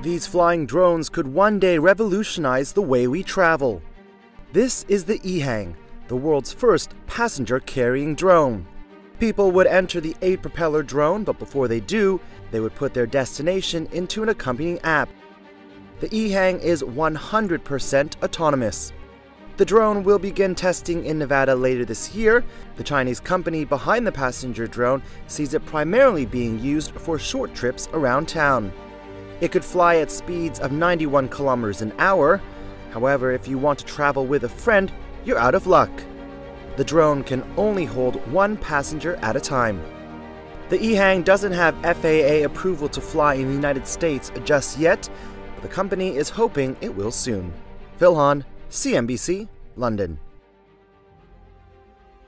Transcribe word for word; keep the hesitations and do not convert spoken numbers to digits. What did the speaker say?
These flying drones could one day revolutionize the way we travel. This is the eHang, the world's first passenger-carrying drone. People would enter the eight-propeller drone, but before they do, they would put their destination into an accompanying app. The eHang is one hundred percent autonomous. The drone will begin testing in Nevada later this year. The Chinese company behind the passenger drone sees it primarily being used for short trips around town. It could fly at speeds of ninety-one kilometers an hour. However, if you want to travel with a friend, you're out of luck. The drone can only hold one passenger at a time. The eHang doesn't have F A A approval to fly in the United States just yet, but the company is hoping it will soon. Phil Hahn, C N B C, London.